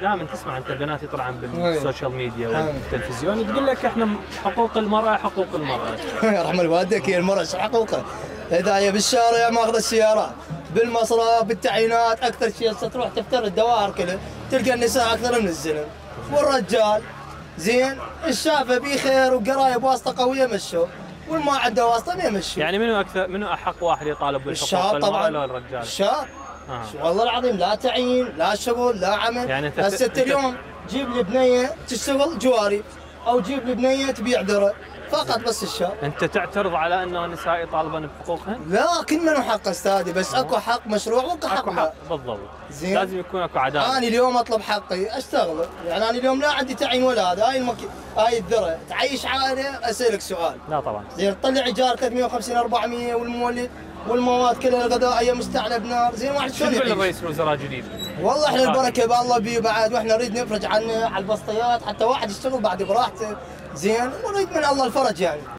دائما تسمع انت بنات يطلعن بالسوشيال ميديا والتلفزيون تقول لك احنا حقوق المراه حقوق المراه. رحم الوالدك، هي المراه شو حقوقها؟ اذا هي بالشارع ماخذه السياره، بالمصرف، بالتعيينات، اكثر شيء تروح تفتر الدوائر كلها تلقى النساء اكثر من الزلم والرجال. زين الشافه بيه خير وقرايب واسطه قويه مشوا، والما عنده واسطه ما يمشوا. يعني منو اكثر، منو احق واحد يطالب بالحقوق، المراه ولا الرجال؟ الشاب. والله العظيم لا تعيين لا شغل لا عمل. يعني هسه انت اليوم جيب لي بنيه تشتغل جواري، او جيب لي بنيه تبيع درة، فقط بس الشاب. انت تعترض على انه النساء يطالبن بحقوقهن؟ لا كلنا حق استاذي، بس اكو حق مشروع واكو حق لا. بالضبط. زين لازم يكون اكو عداله. انا اليوم اطلب حقي اشتغله، يعني انا اليوم لا عندي تعيين ولا هذا، هاي الذره تعيش عائله اسالك سؤال. لا طبعا. زين تطلع ايجار 350 400 والمولد والمواد كلها الغذائيه مستعلب نار، زين واحد شلون يعيش؟ شو يقول رئيس الوزراء الجديد؟ والله احنا البركه بالله بيه بعد، واحنا نريد نفرج عنه على البسطيات حتى واحد يشتغل بعد براحته، زين ونريد من الله الفرج يعني.